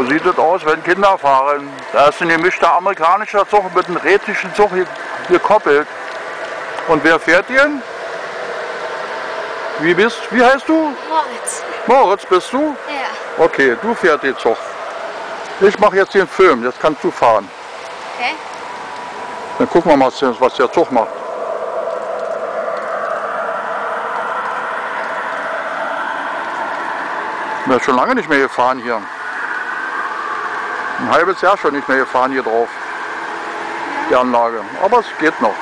So sieht es aus, wenn Kinder fahren. Da ist ein gemischter amerikanischer Zug mit einem rätischen Zug gekoppelt. Und wer fährt ihn? Wie heißt du? Moritz. Moritz bist du? Ja. Okay, du fährst den Zug. Ich mache jetzt den Film, jetzt kannst du fahren. Okay. Dann gucken wir mal, was der Zug macht. Wir sind schon lange nicht mehr gefahren hier. Ein halbes Jahr schon nicht mehr gefahren hier drauf. Die Anlage. Aber es geht noch.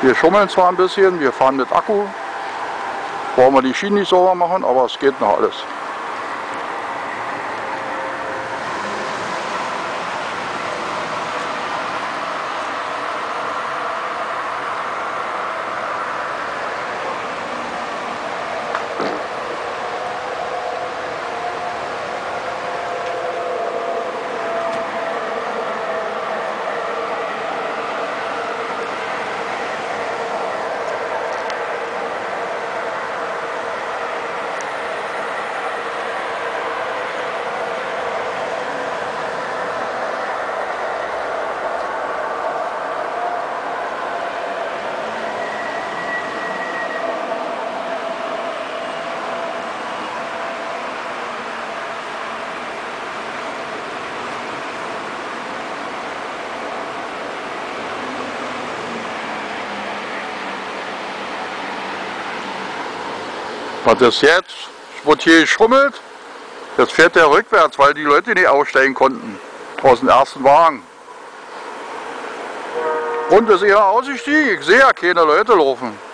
Wir schummeln zwar ein bisschen, wir fahren mit Akku. Brauchen wir die Schienen nicht sauber machen, aber es geht noch alles. Was ist jetzt? Es wurde hier geschummelt. Jetzt fährt der rückwärts, weil die Leute nicht aussteigen konnten. Aus dem ersten Wagen. Und ist er ausgestiegen? Ich sehe ja keine Leute laufen.